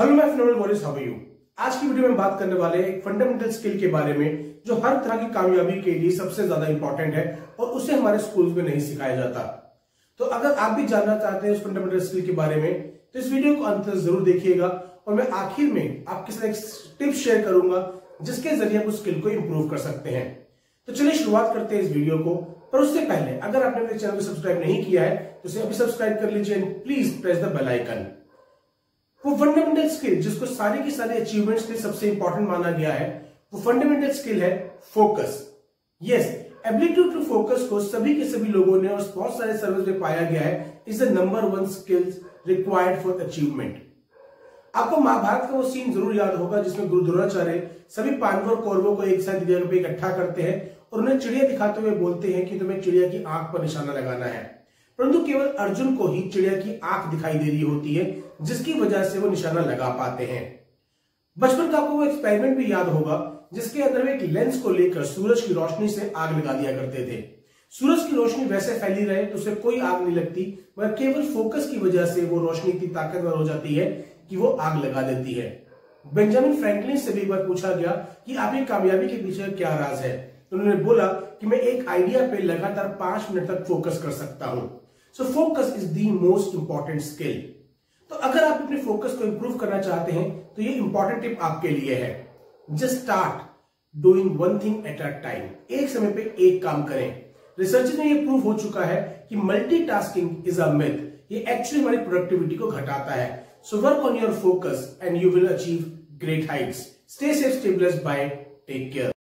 Hello मैं phenomenal warrior, how are you. आज की वीडियो में बात करने वाले एक फंडामेंटल स्किल के बारे में जो हर तरह की कामयाबी के लिए सबसे ज्यादा इंपॉर्टेंट है और उसे हमारे स्कूल्स में नहीं सिखाया जाता। तो अगर आप भी जानना चाहते हैं उस फंडामेंटल स्किल के बारे में तो इस वीडियो को अंत तक जरूर देखिएगा और मैं आखिर में आपके साथ एक टिप शेयर करूंगा जिसके जरिए आप उस स्किल को इम्प्रूव कर सकते हैं। तो चलिए शुरुआत करते हैं इस वीडियो को, पर उससे पहले अगर आपने मेरे चैनल को सब्सक्राइब नहीं किया है तो उसे अभी सब्सक्राइब कर लीजिए and please press the bell icon. वो फंडामेंटल स्किल जिसको सारे के सारे अचीवमेंट्स के सबसे इंपॉर्टेंट माना गया है, वो फंडामेंटल स्किल है focus. Yes, ability to focus को सभी के सभी लोगों ने और बहुत सारे सर्वेज में पाया गया है is the number 1 skills required for achievement. आपको महाभारत का वो सीन जरूर याद होगा जिसमें गुरु द्रोणाचार्य सभी पांडवों और कौरवों को एक साथ जगह पर इकट्ठा करते हैं और उन्हें चिड़िया दिखाते हुए बोलते हैं कि तुम्हें चिड़िया की आंख पर निशाना लगाना है, परंतु केवल अर्जुन को ही चिड़िया की आंख दिखाई दे रही होती है जिसकी वजह से वो निशाना लगा पाते हैं। बचपन का आपको वो एक्सपेरिमेंट भी याद होगा जिसके अंदर वे एक लेंस को लेकर सूरज की रोशनी से आग लगा दिया करते थे। सूरज की रोशनी वैसे फैली रहे तो उसे कोई आग नहीं लगती, मगर केवल फोकस की वजह से वो रोशनी इतनी ताकतवर हो जाती है कि वो आग लगा देती है। बेंजामिन फ्रैंकलिन से भी एक बार पूछा गया कि आपकी कामयाबी के पीछे क्या राज है, तो उन्होंने बोला कि मैं एक आइडिया पे लगातार 5 मिनट तक फोकस कर सकता हूं। So focus is the most important skill. तो अगर आप अपने फोकस को इंप्रूव करना चाहते हैं तो ये इंपॉर्टेंट टिप आपके लिए है। Just start doing 1 thing at a time. एक समय पे एक काम करें। रिसर्च में ये प्रूव हो चुका है कि मल्टीटास्किंग इज अ मिथ। ये एक्चुअली हमारी प्रोडक्टिविटी को घटाता है। So work on your focus and you will achieve great heights. Stay safe, stay blessed, bye, take care.